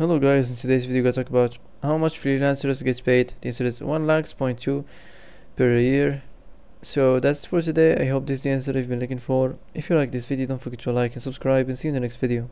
Hello guys, in today's video we're going to talk about how much freelancers get paid. The answer is 1.2 lakhs per year. So that's for today. I hope this is the answer you've been looking for. If you like this video, don't forget to like and subscribe, and see you in the next video.